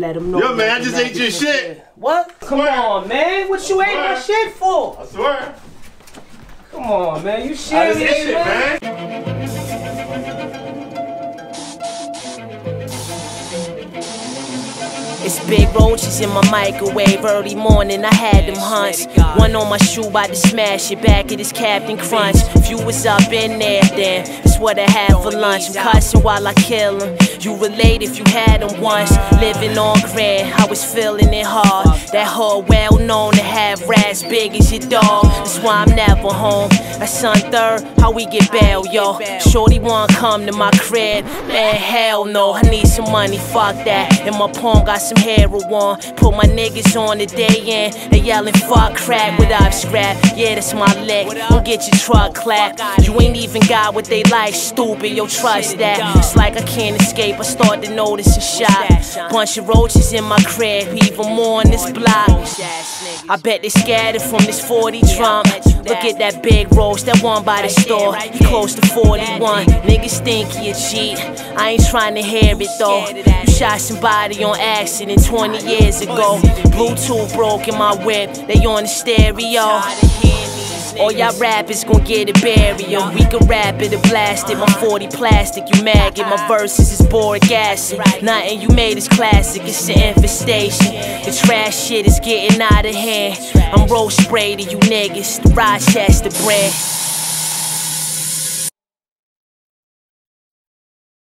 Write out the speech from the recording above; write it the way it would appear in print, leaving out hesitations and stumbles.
Let them know. Yo, man, I just ate your shit. What? Come on, man. What you ate my shit for? I swear. Come on, man. You shit. I just ate it, man. It's big roaches in my microwave. Early morning, I had them hunts. One on my shoe, about to smash it. Back at his Captain Crunch. If you was up in there, then it's what I had for lunch. I'm cussing while I kill him. You relate if you had him once. Living on grand, I was feeling it hard. That hood well known to have rats big as your dog. That's why I'm never home. I son third, how we get bail, yo. Shorty wanna come to my crib. Man, hell no, I need some money, fuck that. And my palm got some heroin. Put my niggas on the day in. They yelling fuck crack without scrap. Yeah, that's my lick. Don't get your truck clapped. You ain't even got what they like, stupid. Yo, trust that. It's like I can't escape. I start to notice a shot. Bunch of roaches in my crib, even more on this block. I bet they scattered from this 40 drum. Look at that big roach, that one by the store. He close to 41. Niggas think he a cheat. I ain't trying to hear it though. You shot somebody on accident 20 years ago. Bluetooth broke in my whip. They on the stereo. All y'all rappers gon' get a burial. We can rap it or blast it. My 40 plastic, you maggot. My verses is boric acid. Nothing you made is classic, it's an infestation. The trash shit is getting out of hand. I'm Roach Spray to you niggas, the Rochester brand.